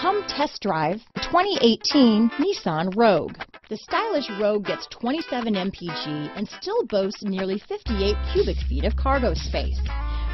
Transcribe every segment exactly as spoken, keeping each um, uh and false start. Come test drive the twenty eighteen Nissan Rogue. The stylish Rogue gets twenty-seven M P G and still boasts nearly fifty-eight cubic feet of cargo space.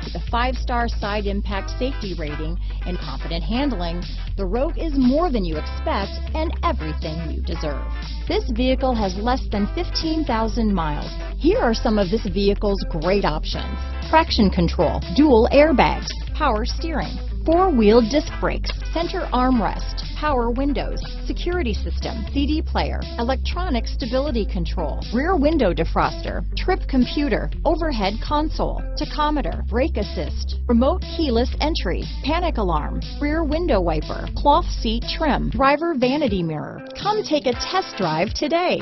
With a five-star side impact safety rating and confident handling, the Rogue is more than you expect and everything you deserve. This vehicle has less than fifteen thousand miles. Here are some of this vehicle's great options: traction control, dual airbags, power steering, four-wheel disc brakes, center armrest, power windows, security system, C D player, electronic stability control, rear window defroster, trip computer, overhead console, tachometer, brake assist, remote keyless entry, panic alarm, rear window wiper, cloth seat trim, driver vanity mirror. Come take a test drive today.